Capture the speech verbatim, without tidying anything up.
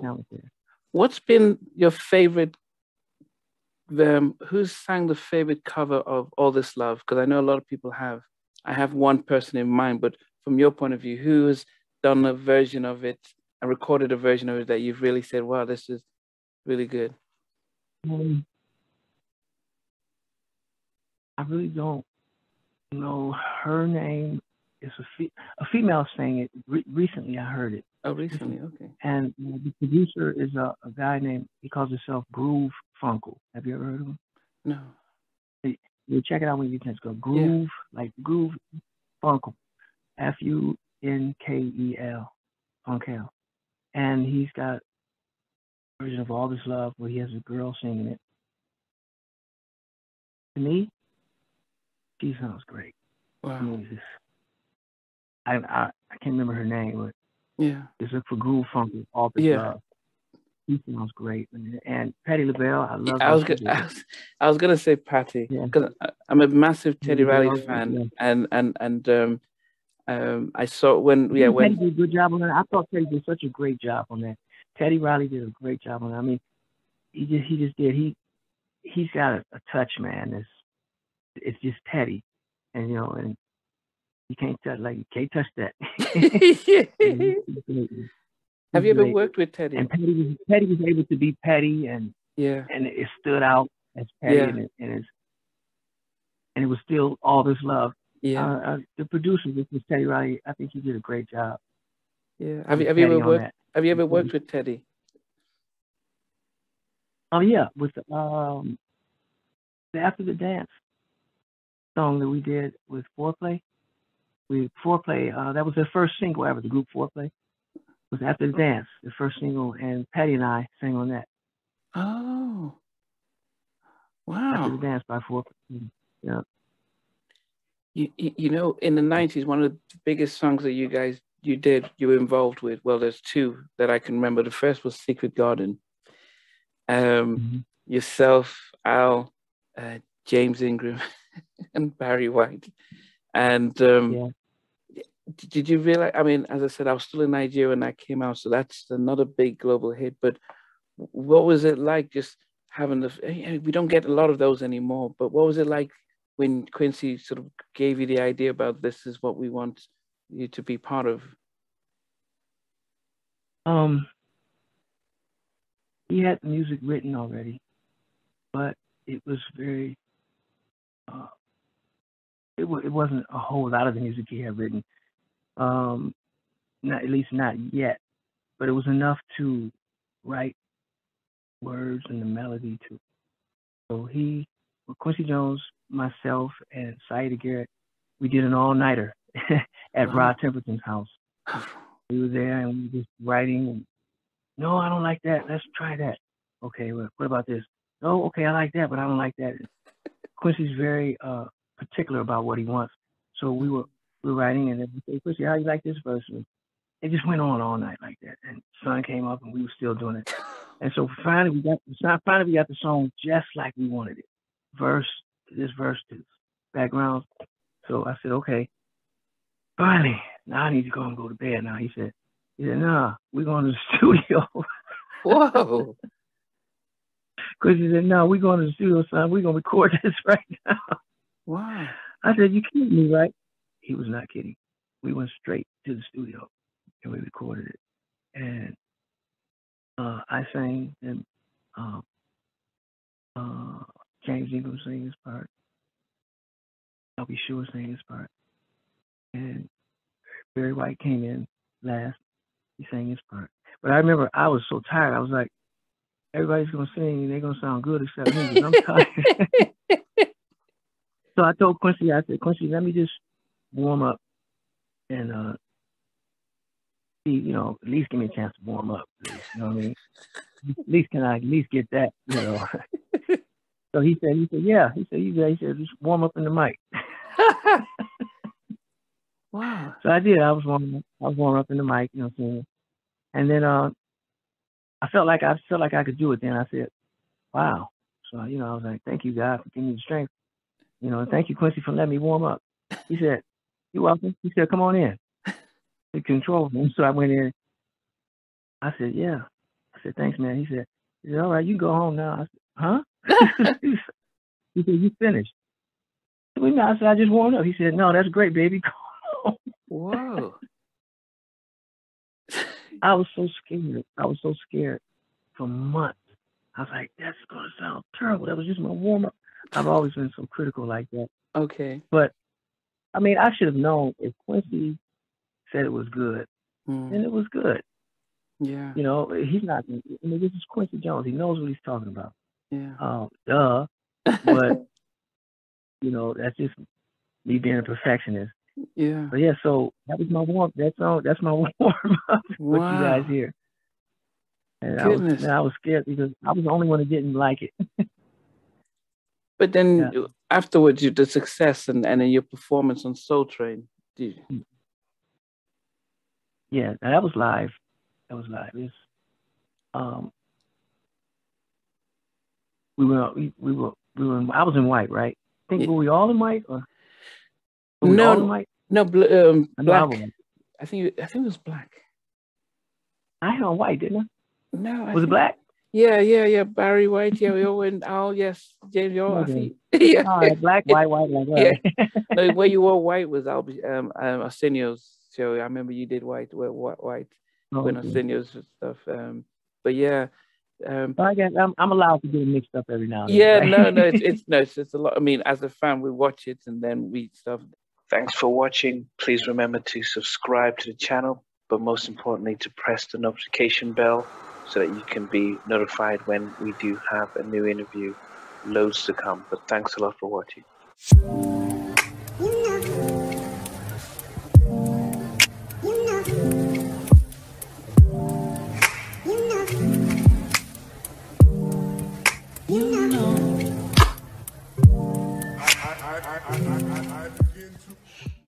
talented. What's been your favorite, um, who's sang the favorite cover of All This Love? Because I know a lot of people have. I have one person in mind, but from your point of view, who's done a version of it and recorded a version of it that you've really said, wow, this is really good? Um, I really don't know her name. It's a, fe a female sang it. Re recently, I heard it. Oh, recently, okay. And uh, the producer is a, a guy named, he calls himself Groove Funkle. Have you ever heard of him? No. You, you check it out when you get a chance. Go Groove, yeah. Like Groove Funkle. F U N K E L. Funkle. And he's got a version of All This Love where he has a girl singing it. To me, she sounds great. Wow. I mean, just, I, I I can't remember her name, but yeah, just look for Groove Funkle, All This yeah. Love. She sounds great. And, and Patti LaBelle, I love. Yeah, I was gonna, I was, I was gonna say Patti because yeah. I'm a massive Teddy yeah, Riley yeah. fan, and and and um, um, I saw when yeah when Teddy did a good job on that. I thought Teddy did such a great job on that. Teddy Riley did a great job on that. I mean, he just he just did he he's got a, a touch, man. It's it's just Teddy, and you know and. You can't touch like you can't touch that. Have you ever worked with Teddy? And Teddy was, Teddy was able to be Teddy, and yeah, and it stood out as Teddy, yeah. and it, and, it's, and it was still All This Love. Yeah, uh, uh, the producer, this was Teddy Riley. I think he did a great job. Yeah, have you have you ever worked? That. Have you ever worked with Teddy? Oh yeah, with um, the After the Dance song that we did with Fourplay. We Fourplay, uh, that was their first single ever, the group Fourplay. It was After the Dance, the first single, and Patti and I sang on that. Oh, wow. After the Dance by Fourplay. Yeah. You, you know, in the nineties, one of the biggest songs that you guys, you did, you were involved with, well, there's two that I can remember. The first was Secret Garden. Um, mm-hmm. Yourself, Al, uh, James Ingram, and Barry White. And um, yeah. did you realize, I mean, as I said, I was still in Nigeria when that came out, so that's another big global hit. But what was it like just having the, we don't get a lot of those anymore, but what was it like when Quincy sort of gave you the idea about this is what we want you to be part of? Um, he had music written already, but it was very, uh, It, w it wasn't a whole lot of the music he had written, um, not, at least not yet, but it was enough to write words and the melody to. So he, well, Quincy Jones, myself, and Siedah Garrett, we did an all-nighter at wow. Rod Temperton's house. We were there and we were just writing. And, no, I don't like that. Let's try that. Okay, well, what about this? No, okay, I like that, but I don't like that. Quincy's very... Uh, particular about what he wants. So we were we were writing and we said, Quincy, how do you like this verse? And it just went on all night like that. And the sun came up and we were still doing it. And so finally we got finally we got the song just like we wanted it. Verse, this verse, this background. So I said, okay, finally, now I need to go and go to bed now. He said, he said, nah, we're going to the studio. Whoa. Quincy said, no, we're going to the studio, son. We're gonna record this right now. Wow. I said, you kidding me, right? He was not kidding. We went straight to the studio and we recorded it. And uh, I sang, and um, uh, James Ingram sang his part. I'll be sure sang his part. And Barry White came in last. He sang his part. But I remember I was so tired. I was like, everybody's going to sing and they're going to sound good except me because I'm tired. So I told Quincy, I said, Quincy, let me just warm up and, uh, you know, at least give me a chance to warm up. You know what I mean? At least can I at least get that, you know? So he said, he said, yeah. He said, you guys, he said, just warm up in the mic. Wow. So I did. I was warming up. I was warming up in the mic, you know what I'm saying? And then uh, I felt like I felt like I could do it. Then I said, wow. So, you know, I was like, thank you, God, for giving me the strength. You know, thank you, Quincy, for letting me warm up. He said, you're welcome. He said, come on in. He controlled me. So I went in. I said, yeah. said, thanks, man. He said, yeah, all right, you go home now. I said, huh? He said, you finished. We I said, I just warmed up. He said, no, that's great, baby. Go home. Whoa. I was so scared. I was so scared for months. I was like, that's going to sound terrible. That was just my warm up. I've always been so critical like that. Okay. But, I mean, I should have known if Quincy said it was good, mm. then it was good. Yeah. You know, he's not, I mean, this is Quincy Jones. He knows what he's talking about. Yeah. Um, duh. But, you know, that's just me being a perfectionist. Yeah. But yeah, so that was my warm that's all that's my warm up with wow. you guys here. And I was, and I was scared because I was the only one that didn't like it. But then yeah. afterwards you the success and, and then your performance on Soul Train. Dude. Yeah, that was live. That was live. It's, um we were we, we were we were in, I was in white, right? I think yeah. were we all in white or No, no, bl- um, black. I think I think it was black. I had on white, didn't I? No, I was think, it black? Yeah, yeah, yeah. Barry White. Yeah, we all went. Oh, yes, James. You all. Okay. I think. Yeah. Oh, black, white, white, like that. Yeah. No, where you wore white was Al, um, um, Arsenio's show. I remember you did white, wear white, white, oh, when okay. Arsenio's stuff. Um, but yeah. Um, well, I guess I'm, I'm allowed to get mixed up every now and then. Yeah, right? no, no, it's, it's no, it's just a lot. I mean, as a fan, we watch it and then we stuff. Thanks for watching. Please remember to subscribe to the channel, but most importantly to press the notification bell so that you can be notified when we do have a new interview. Loads to come, but thanks a lot for watching. I, I, I, I, I, I begin to...